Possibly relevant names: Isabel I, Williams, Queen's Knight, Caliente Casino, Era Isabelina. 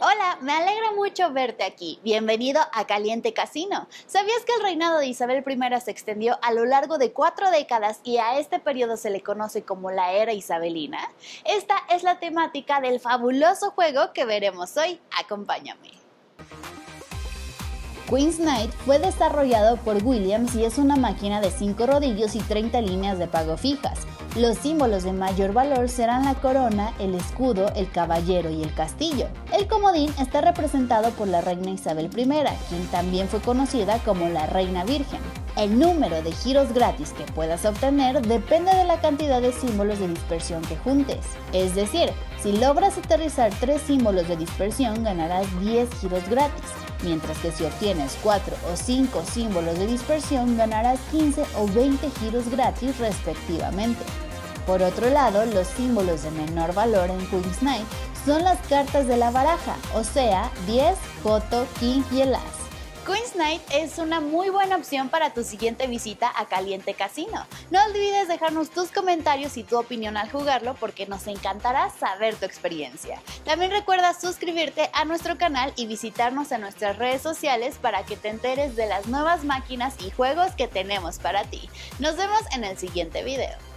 Hola, me alegra mucho verte aquí. Bienvenido a Caliente Casino. ¿Sabías que el reinado de Isabel I se extendió a lo largo de 4 décadas y a este periodo se le conoce como la Era Isabelina? Esta es la temática del fabuloso juego que veremos hoy. Acompáñame. Queen's Knight fue desarrollado por Williams y es una máquina de 5 rodillos y 30 líneas de pago fijas. Los símbolos de mayor valor serán la corona, el escudo, el caballero y el castillo. El comodín está representado por la reina Isabel I, quien también fue conocida como la reina virgen. El número de giros gratis que puedas obtener depende de la cantidad de símbolos de dispersión que juntes. Es decir, si logras aterrizar 3 símbolos de dispersión ganarás 10 giros gratis. Mientras que si obtienes 4 o 5 símbolos de dispersión, ganarás 15 o 20 giros gratis respectivamente. Por otro lado, los símbolos de menor valor en Queen's Knight son las cartas de la baraja, o sea, 10, coto, king y el as. Queen's Knight es una muy buena opción para tu siguiente visita a Caliente Casino. No olvides dejarnos tus comentarios y tu opinión al jugarlo porque nos encantará saber tu experiencia. También recuerda suscribirte a nuestro canal y visitarnos en nuestras redes sociales para que te enteres de las nuevas máquinas y juegos que tenemos para ti. Nos vemos en el siguiente video.